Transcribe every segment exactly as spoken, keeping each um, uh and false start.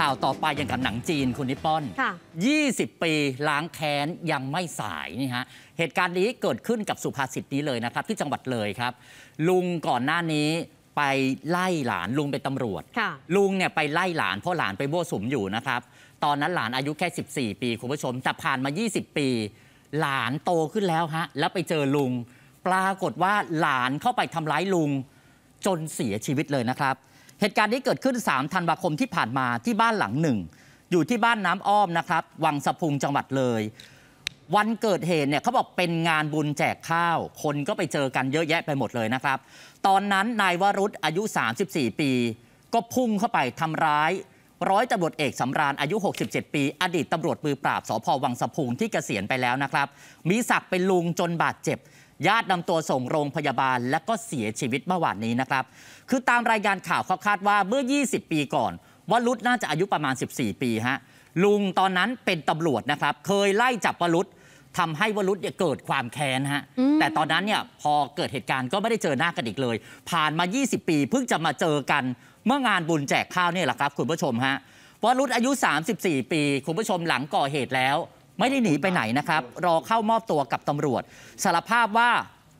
ข่าวต่อไปอย่างกับหนังจีนคุณนิปปอนยี่สิบปีล้างแค้นยังไม่สายนี่ฮะเหตุการณ์นี้เกิดขึ้นกับสุภาษิตนี้เลยนะครับที่จังหวัดเลยครับลุงก่อนหน้านี้ไปไล่หลานลุงเป็นตำรวจลุงเนี่ยไปไล่หลานเพราะหลานไปโบ้สุมอยู่นะครับตอนนั้นหลานอายุแค่สิบสี่ปีคุณผู้ชมแต่ผ่านมายี่สิบปีหลานโตขึ้นแล้วฮะแล้วไปเจอลุงปรากฏว่าหลานเข้าไปทำร้ายลุงจนเสียชีวิตเลยนะครับเหตุการณ์นี้เกิดขึ้นสามธันวาคมที่ผ่านมาที่บ้านหลังหนึ่งอยู่ที่บ้านน้ำอ้อมนะครับวังสะพุงจังหวัดเลยวันเกิดเหตุเนี่ยเขาบอกเป็นงานบุญแจกข้าวคนก็ไปเจอกันเยอะแยะไปหมดเลยนะครับตอนนั้นนายวรุษอายุสามสิบสี่ปีก็พุ่งเข้าไปทำร้ายร้อยตำรวจเอกสำราญอายุหกสิบเจ็ดปีอดีตตำรวจมือปราบสภ.วังสะพุงที่เกษียณไปแล้วนะครับมีศักดิ์เป็นลุงจนบาดเจ็บญาตินำตัวส่งโรงพยาบาลและก็เสียชีวิตเมื่อวานนี้นะครับคือตามรายงานข่าวเขาคาดว่าเมื่อยี่สิบปีก่อนวรุษน่าจะอายุประมาณสิบสี่ปีฮะลุงตอนนั้นเป็นตำรวจนะครับเคยไล่จับวรุษทำให้วรุษเกิดความแค้นฮะแต่ตอนนั้นเนี่ยพอเกิดเหตุการณ์ก็ไม่ได้เจอหน้ากันอีกเลยผ่านมายี่สิบปีเพิ่งจะมาเจอกันเมื่องานบุญแจกข้าวนี่แหละครับคุณผู้ชมฮะวรุษอายุสามสิบสี่ปีคุณผู้ชมหลังก่อเหตุแล้วไม่ได้หนีไปไหนนะครับรอเข้ามอบตัวกับตำรวจสารภาพว่า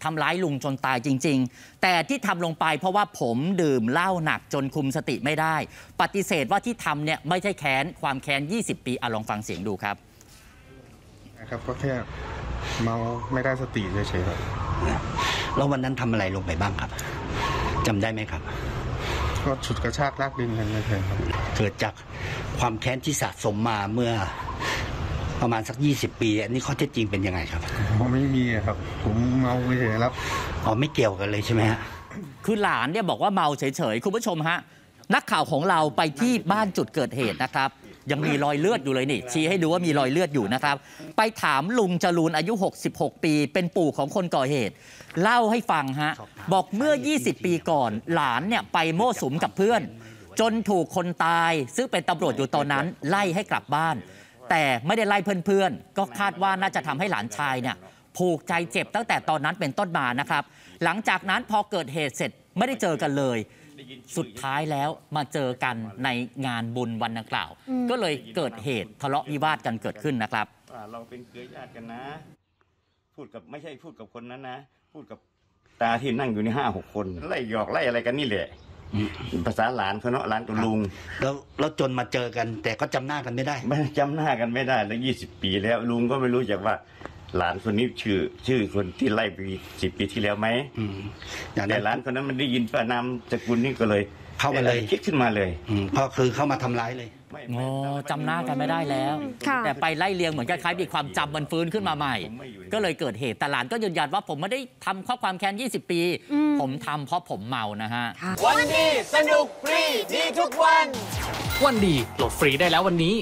ทำร้ายลุงจนตายจริงๆแต่ที่ทำลงไปเพราะว่าผมดื่มเหล้าหนักจนคุมสติไม่ได้ปฏิเสธว่าที่ทำเนี่ยไม่ใช่แค้นความแค้นยี่สิบปีอ่ะลองฟังเสียงดูครับครับก็แค่เมาไม่ได้สติเฉยๆครับแล้ววันนั้นทำอะไรลงไปบ้างครับจำได้ไหมครับก็ฉุดกระชากลากดึงกันเลยครับเกิดจากความแค้นที่สะสมมาเมื่อประมาณสักยี่สิบปีอันนี้ข้อเท็จจริงเป็นยังไงครับผมไม่มีครับผมเมาเฉยๆครับอ๋อไม่เกี่ยวกันเลยใช่ไหมฮะคือหลานเนี่ยบอกว่าเมาเฉยๆคุณผู้ชมฮะนักข่าวของเราไปที่บ้านจุดเกิดเหตุนะครับยังมีรอยเลือดอยู่เลยนี่ชี้ให้ดูว่ามีรอยเลือดอยู่นะครับไปถามลุงจรูนอายุหกสิบหกปีเป็นปู่ของคนก่อเหตุเล่าให้ฟังฮะบอกเมื่อยี่สิบปีก่อนหลานเนี่ยไปโม้สุมกับเพื่อนจนถูกคนตายซึ่งเป็นตำรวจอยู่ตอนนั้นไล่ให้กลับบ้านแต่ไม่ได้ไล่เพื่อนๆก็คาดว่าน่าจะทำให้หลานชายเนี่ยผูกใจเจ็บตั้งแต่ตอนนั้นเป็นต้นมานะครับหลังจากนั้นพอเกิดเหตุเสร็จไม่ได้เจอกันเลยสุดท้ายแล้วมาเจอกันในงานบุญวันดังกล่าวก็เลยเกิดเหตุทะเลาะวิวาทกันเกิดขึ้นนะครับเราเป็นเครือญาติกันนะพูดกับไม่ใช่พูดกับคนนั้นนะพูดกับตาที่นั่งอยู่ในห้าหกคนไล่หยอกไล่อะไรกันนี่แหละภาษาหลานเขาเนาะหลานตัวลุงแล้วแล้วจนมาเจอกันแต่ก็จำหน้ากันไม่ได้ไม่จำหน้ากันไม่ได้แล้วยี่สิบปีแล้วลุงก็ไม่รู้จักว่าหลานคนนี้ชื่อชื่อคนที่ไล่ไปสิบปีที่แล้วไหมอย่างในหลานคนนั้นมันได้ยินประนามสกุลนี่ก็เลยเข้ามาเลยคิดขึ้นมาเลยพอคือเข้ามาทำร้ายเลยอ๋อจำหน้ากันไม่ได้แล้วแต่ไปไล่เลียงเหมือนคล้ายๆมีความจำมันฟื้นขึ้นมาใหม่ก็เลยเกิดเหตุแต่หลานก็ยืนยันว่าผมไม่ได้ทำข้อความแค้นยี่สิบปีผมทำเพราะผมเมานะฮะวันดีสนุกฟรีดีทุกวันวันดีโหลดฟรีได้แล้ววันนี้